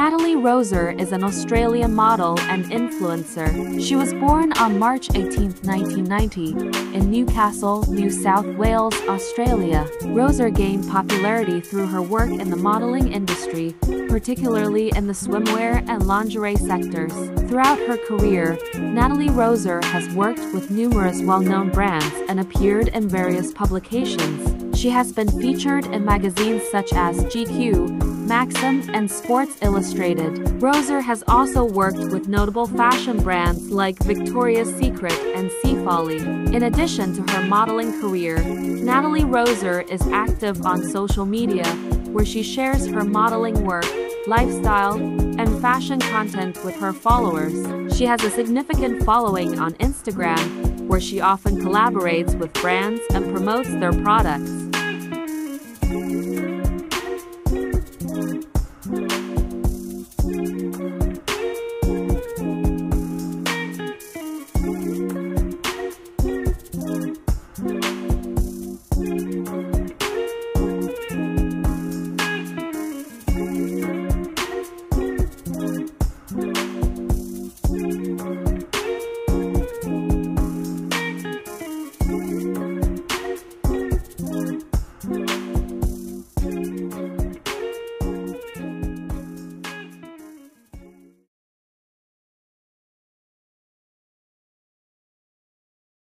Natalie Roser is an Australian model and influencer. She was born on March 18, 1990, in Newcastle, New South Wales, Australia. Roser gained popularity through her work in the modeling industry, particularly in the swimwear and lingerie sectors. Throughout her career, Natalie Roser has worked with numerous well-known brands and appeared in various publications. She has been featured in magazines such as GQ, Maxim, and Sports Illustrated. Roser has also worked with notable fashion brands like Victoria's Secret and Seafolly. In addition to her modeling career, Natalie Roser is active on social media, where she shares her modeling work, lifestyle, and fashion content with her followers. She has a significant following on Instagram, where she often collaborates with brands and promotes their products.